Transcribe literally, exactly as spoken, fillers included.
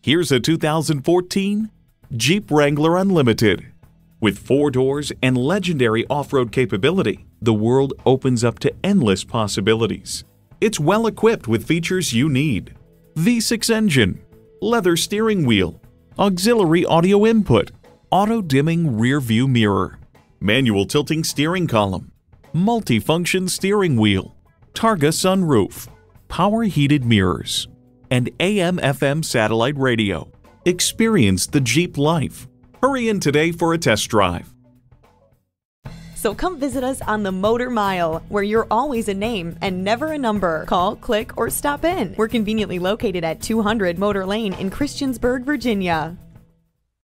Here's a two thousand fourteen Jeep Wrangler Unlimited. With four doors and legendary off-road capability, the world opens up to endless possibilities. It's well equipped with features you need: V six engine, leather steering wheel, auxiliary audio input, auto-dimming rear-view mirror, manual tilting steering column, multifunction steering wheel, Targa sunroof, power heated mirrors, and A M F M satellite radio. Experience the Jeep life. Hurry in today for a test drive. So come visit us on the Motor Mile, where you're always a name and never a number. Call, click, or stop in. We're conveniently located at two hundred Motor Lane in Christiansburg, Virginia.